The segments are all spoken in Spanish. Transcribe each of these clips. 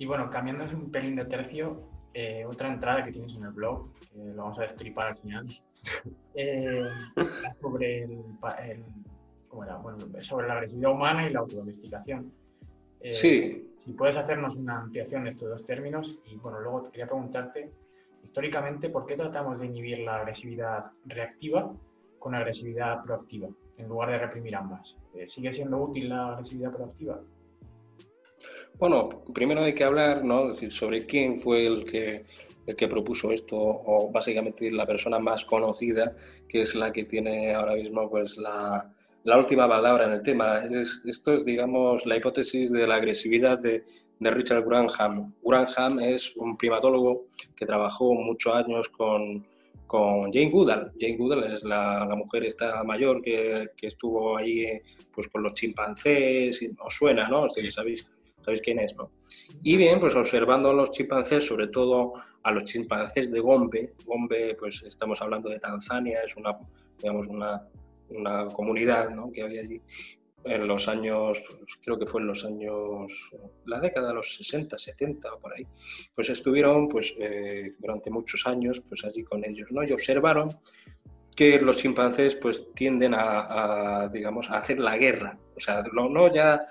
Y bueno, cambiándose un pelín de tercio, otra entrada que tienes en el blog, que lo vamos a destripar al final, sobre sobre la agresividad humana y la autodomesticación. Sí. Si puedes hacernos una ampliación de estos dos términos. Y bueno, luego te quería preguntarte, históricamente, ¿por qué tratamos de inhibir la agresividad reactiva con agresividad proactiva, en lugar de reprimir ambas? ¿Sigue siendo útil la agresividad proactiva? Bueno, primero hay que hablar, ¿no? Es decir, sobre quién fue el que propuso esto, o básicamente la persona más conocida, que es la que tiene ahora mismo pues la última palabra en el tema. Esto es, digamos, la hipótesis de la agresividad de Richard Graham. Graham es un primatólogo que trabajó muchos años con Jane Goodall. Jane Goodall es la mujer esta mayor que estuvo ahí pues, con los chimpancés, os suena, ¿no? O sea, ¿sabéis quién es, no? Y bien, pues observando a los chimpancés, sobre todo a los chimpancés de Gombe. Gombe, pues estamos hablando de Tanzania, es una, digamos, una comunidad, ¿no?, que había allí en los años, creo que fue en los años, la década de los 60, 70 o por ahí, pues estuvieron pues, durante muchos años pues, allí con ellos, ¿no? Y observaron que los chimpancés pues tienden digamos, a hacer la guerra, o sea, no ya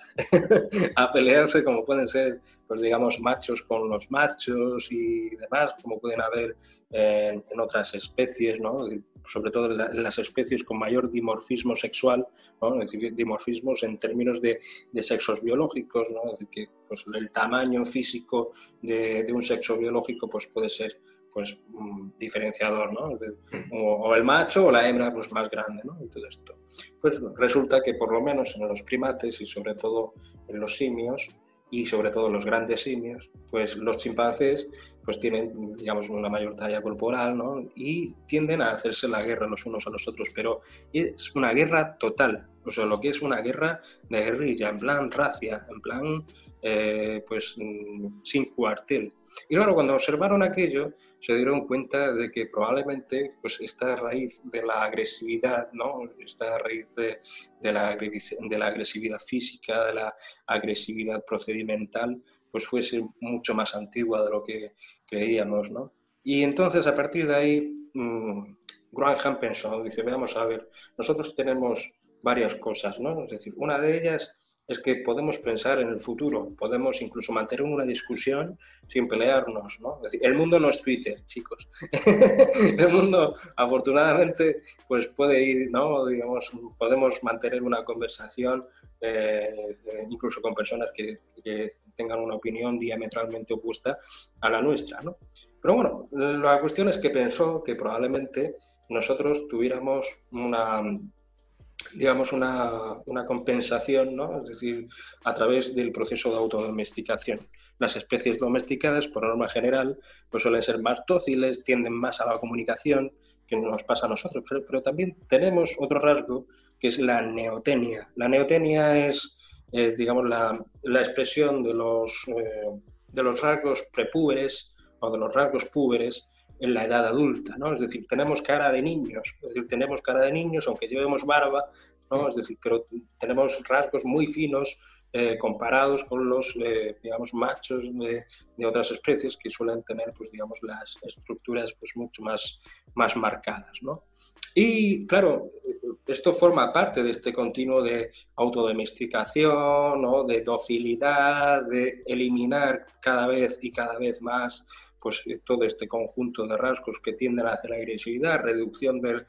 a pelearse como pueden ser, pues digamos, machos con los machos y demás, como pueden haber en otras especies, ¿no? Sobre todo en las especies con mayor dimorfismo sexual, ¿no? Es decir, dimorfismos en términos de sexos biológicos, ¿no? Es decir, que pues, el tamaño físico de un sexo biológico pues, puede ser pues diferenciador, ¿no? O el macho o la hembra pues, más grande, ¿no? Y todo esto. Pues resulta que por lo menos en los primates y sobre todo en los simios y sobre todo en los grandes simios, pues los chimpancés pues tienen, digamos, una mayor talla corporal, ¿no? Y tienden a hacerse la guerra los unos a los otros, pero es una guerra total, o sea, lo que es una guerra de guerrilla, en plan racia, en plan pues sin cuartel. Y claro, cuando observaron aquello, se dieron cuenta de que probablemente pues, esta raíz de la agresividad, ¿no? Esta raíz de la agresividad física, de la agresividad procedimental, pues fuese mucho más antigua de lo que creíamos, ¿no? Y entonces, a partir de ahí, Graham pensó, dice, veamos, a ver, nosotros tenemos varias cosas, ¿no? Es decir, una de ellas es que podemos pensar en el futuro, podemos incluso mantener una discusión sin pelearnos, ¿no? Es decir, el mundo no es Twitter, chicos. El mundo, afortunadamente, pues puede ir, ¿no? Digamos, podemos mantener una conversación incluso con personas que tengan una opinión diametralmente opuesta a la nuestra, ¿no? Pero bueno, la cuestión es que pensó que probablemente nosotros tuviéramos una compensación, ¿no? Es decir, a través del proceso de autodomesticación. Las especies domesticadas, por norma general, pues suelen ser más dóciles, tienden más a la comunicación, que nos pasa a nosotros, pero también tenemos otro rasgo, que es la neotenia. La neotenia es, digamos, la expresión de los rasgos prepúberes o de los rasgos púberes en la edad adulta, ¿no? Es decir, tenemos cara de niños, aunque llevemos barba, ¿no? Es decir, pero tenemos rasgos muy finos comparados con los, digamos, machos de otras especies que suelen tener, pues, digamos, las estructuras pues, mucho más marcadas, ¿no? Y, claro, esto forma parte de este continuo de autodomesticación, ¿no? De docilidad, de eliminar cada vez más pues todo este conjunto de rasgos que tienden hacia la agresividad, reducción de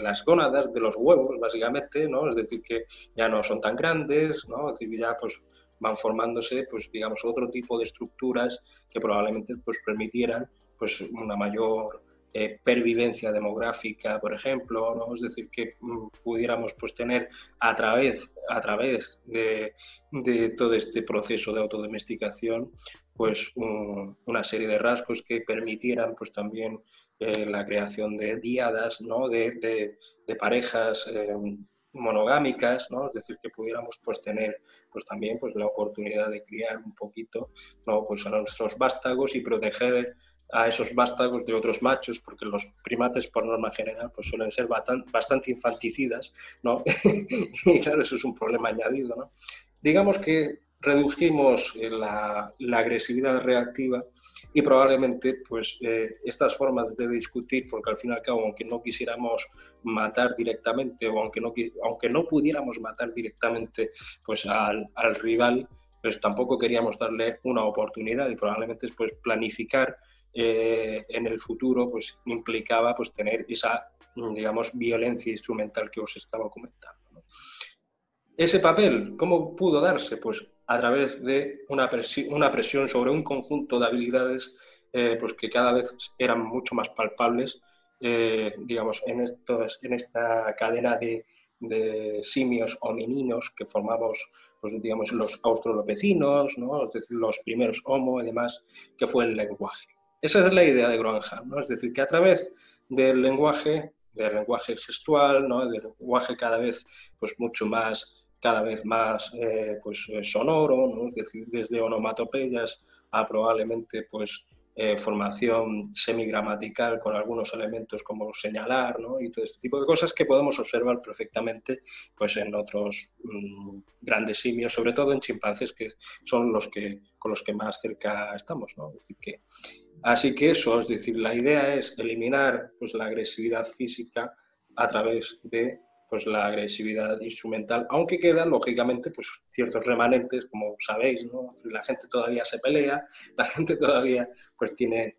las gónadas, de los huevos, básicamente, ¿no? Es decir, que ya no son tan grandes, ¿no? Es decir, ya pues van formándose, pues digamos, otro tipo de estructuras que probablemente pues permitieran pues una mayor pervivencia demográfica, por ejemplo, ¿no? Es decir, que pudiéramos pues tener a través de todo este proceso de autodomesticación pues una serie de rasgos que permitieran pues también la creación de diadas, ¿no? de parejas monogámicas, ¿no? Es decir, que pudiéramos pues tener pues también pues la oportunidad de criar un poquito, ¿no? Pues a nuestros vástagos y proteger a esos vástagos de otros machos, porque los primates por norma general pues suelen ser bastante infanticidas, ¿no? Y claro, eso es un problema añadido, ¿no? Digamos que redujimos la agresividad reactiva y probablemente pues, estas formas de discutir, porque al fin y al cabo, aunque no quisiéramos matar directamente o aunque no pudiéramos matar directamente pues, al rival, pues tampoco queríamos darle una oportunidad y probablemente pues, planificar en el futuro pues, implicaba pues, tener esa, digamos, violencia instrumental que os estaba comentando, ¿no? Ese papel, ¿cómo pudo darse? Pues a través de una presión sobre un conjunto de habilidades pues que cada vez eran mucho más palpables, digamos, en esta cadena de simios homininos que formamos, pues, digamos, los australopecinos, ¿no? Es decir, los primeros homo y demás, que fue el lenguaje. Esa es la idea de Groenheim, ¿no? Es decir, que a través del lenguaje gestual, ¿no? Del lenguaje cada vez pues, mucho más, cada vez más pues, sonoro, ¿no? Es decir, desde onomatopeyas a probablemente pues, formación semigramatical con algunos elementos como señalar, ¿no? Y todo este tipo de cosas que podemos observar perfectamente pues, en otros grandes simios, sobre todo en chimpancés, que son con los que más cerca estamos, ¿no? Es decir, que, así que eso, es decir, la idea es eliminar pues, la agresividad física a través de pues la agresividad instrumental, aunque quedan lógicamente pues ciertos remanentes, como sabéis, ¿no? La gente todavía se pelea, la gente todavía pues tiene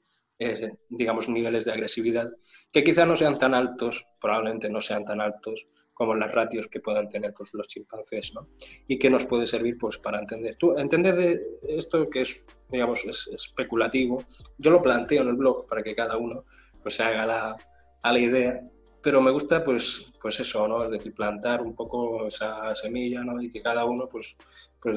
digamos niveles de agresividad que quizá no sean tan altos, probablemente no sean tan altos como las ratios que puedan tener pues, los chimpancés, ¿no? Y que nos puede servir pues para entender de esto que es, digamos, es especulativo. Yo lo planteo en el blog para que cada uno pues se haga a la idea. Pero me gusta, pues eso, ¿no? Es decir, plantar un poco esa semilla, ¿no? Y que cada uno, pues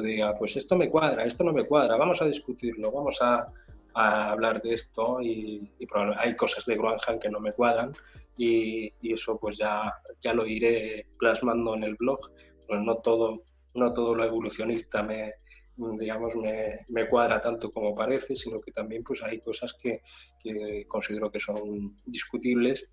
diga, pues esto me cuadra, esto no me cuadra, vamos a discutirlo, vamos a hablar de esto y hay cosas de Groenheim que no me cuadran y eso pues ya lo iré plasmando en el blog. Pues no todo lo evolucionista me cuadra tanto como parece, sino que también pues hay cosas que considero que son discutibles